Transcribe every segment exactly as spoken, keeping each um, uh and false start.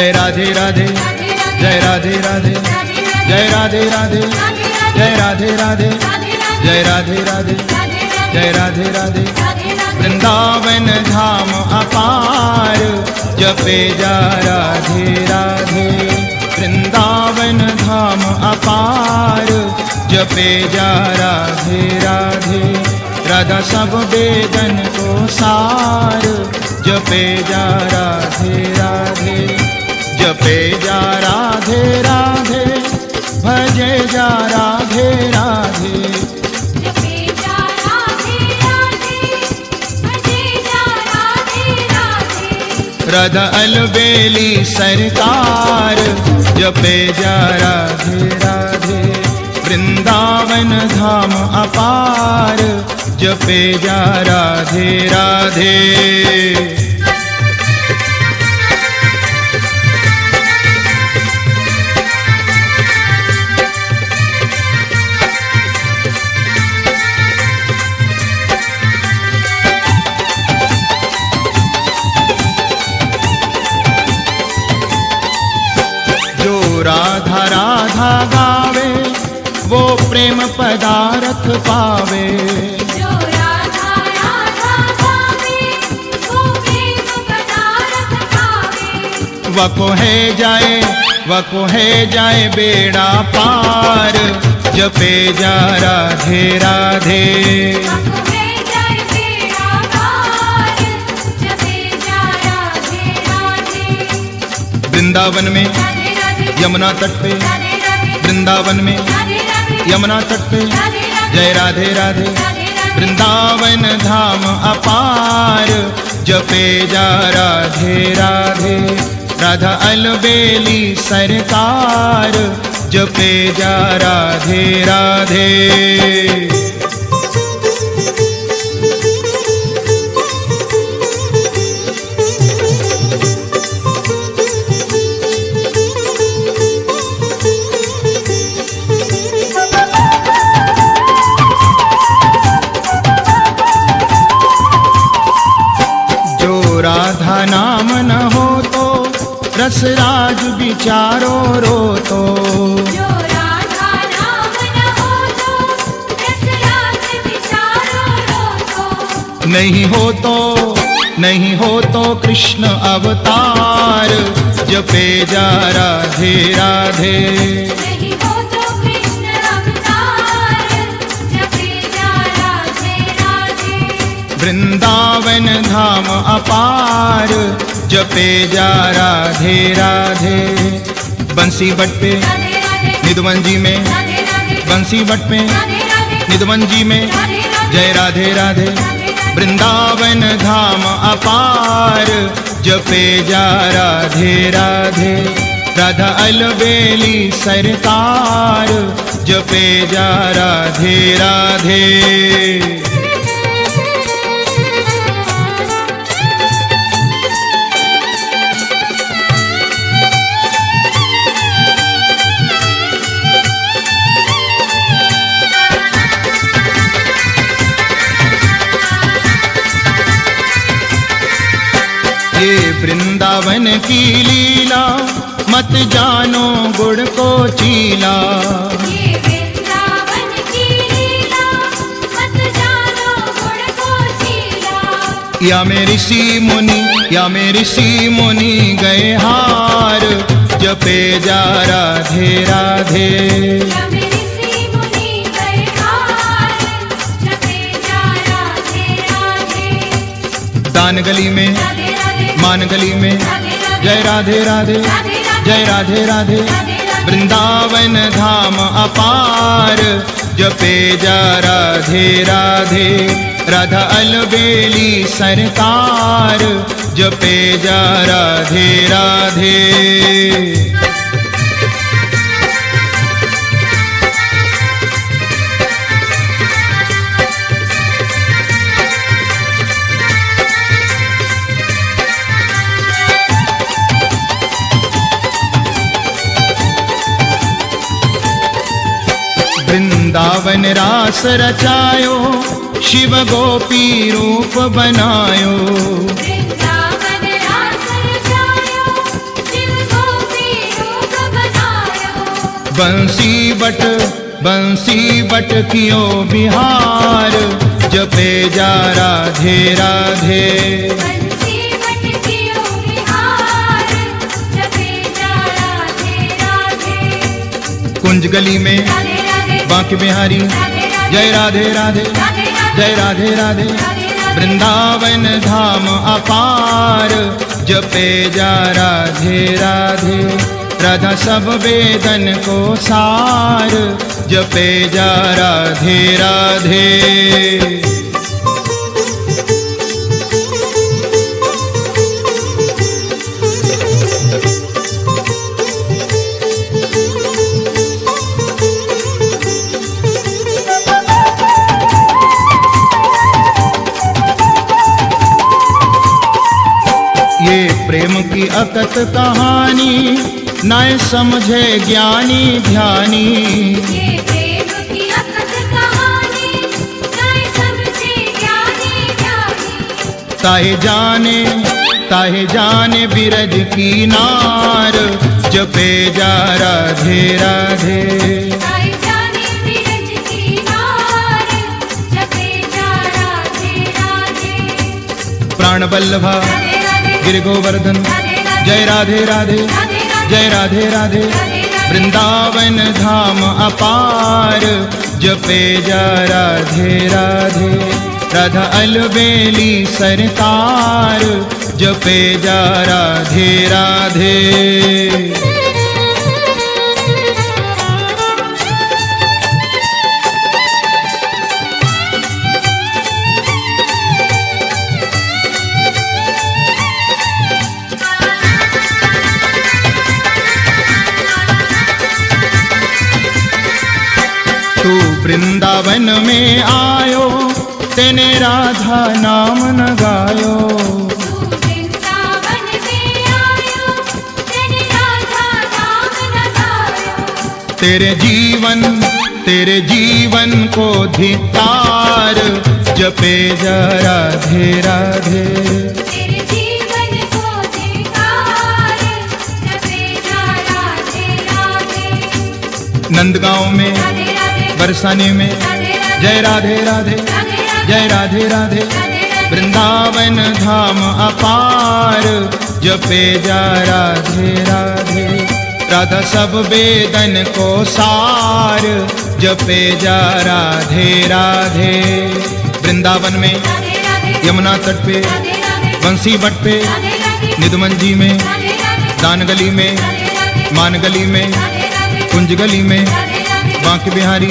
जय राधे राधे जय राधे राधे जय राधे राधे जय राधे राधे जय राधे राधे जय राधे राधे। वृंदावन धाम अपार जपे जा राधे राधे, वृंदावन धाम अपार जपे जा राधे राधे। राधा सब वेदन को सार जपे जा राधे राधे, जपे जा राधे राधे भजे जा राधे राधे। जपे जा राधे राधे भजे जा राधे राधे। राधा अलबेली सरकार जपे जा राधे राधे, वृंदावन धाम अपार जपे जा राधे राधे। जो राधा राधा गावे वो प्रेम पदारथ पावे, वको है जाए वको है जाए बेड़ा पार जपे जा राधे राधे। वको है जाए बेड़ा पार जपे जा राधे राधे। वृंदावन में यमुना तट पे, वृंदावन में यमुना तट पे जय राधे राधे, वृंदावन धाम अपार जपे जा राधे राधे। राधा अलबेली सरकार जपे जा राधे राधे। जो राधा नाम न हो रस राज विचारों रोतो, जो राधा नाम न हो तो रस राज विचारों रोतो। नहीं हो तो नहीं हो तो कृष्ण अवतार जपे जा राधे राधे, नहीं हो तो कृष्ण अवतार जपे जा राधे राधे। वृंदावन धाम अपार जपे जा राधे राधे। बंसी बट पे निधवन जी में, बंसी बट पे निधवन जी में जय राधे राधे, वृंदावन धाम अपार जपे जा राधे राधे। राधा अलबेली सरकार जपे जा राधे राधे। वृंदावन की लीला मत जानो गुड़ को चीला, ये वृंदावन की लीला मत जानो गुड़ को चीला। या में ऋषि मुनि या में ऋषि मुनि गए हार जपे जा राधे राधे, या में ऋषि मुनि गए हार जपे जा राधे राधे। दान गली में मान गली में जय राधे राधे जय राधे राधे, वृंदावन धाम अपार जपे जा राधे राधे। राधा अलबेली सरकार जपे जा राधे राधे। वृंदावन रास रचायो शिव गोपी रूप बनायो, वृंदावन रास रचायो शिव बंसी बट बंसी बट कियो बिहार जपे जा राधे राधे। बंसी बट कियो बिहार जपे जा राधे राधे। कुंज गली में बांके बिहारी जय राधे राधे जय राधे राधे। वृंदावन धाम अपार जपे जा राधे राधे। राधा सब वेदन को सार जपे जा राधे राधे। ये प्रेम की अकत कहानी नए समझे ज्ञानी ध्यानी। ये प्रेम की अकत कहानी नए समझे ज्ञानी ध्यानी। ताहे जाने ताहे जाने बिरज की नार जपे जा राधे राधे। ताहे जाने बिरज की नार जपे जा राधे राधे। प्राण वल्लभा गिरि गोवर्धन जय राधे राधे जय राधे राधे। वृंदावन धाम अपार जपे जा राधे राधे। राधा अलबेली सरतार जपे जा राधे राधे। वृंदावन में आयो तेने राधा नाम न गायो। वृंदावन में आयो तेने राधा नाम न गायो। तेरे जीवन तेरे जीवन को धिक्कार जपे जा राधे राधे। तेरे जीवन को धिक्कार जपे जा राधे राधे। नंदगांव में बरसाने में जय राधे राधे जय राधे राधे। वृंदावन धाम अपार जपे जा राधे राधे। राधा सब वेदन को सार जपे जा राधे राधे। वृंदावन में यमुना तट पे बंसी बट पे निधमन जी में दान गली में मान गली में कुंज गली में बांके बिहारी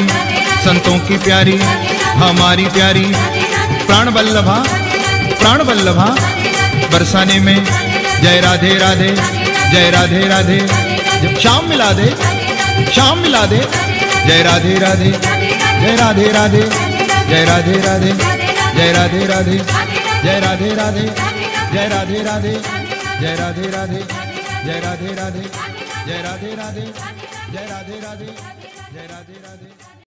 संतों की प्यारी हमारी प्यारी। प्राण वल्लभा प्राण वल्लभा बरसाने में जय राधे राधे जय राधे राधे। जब शाम मिला दे शाम मिला दे जय राधे राधे जय राधे राधे जय राधे राधे जय राधे राधे जय राधे राधे जय राधे राधे जय राधे राधे जय राधे राधे जय राधे राधे जय राधे राधे जय राधे राधे।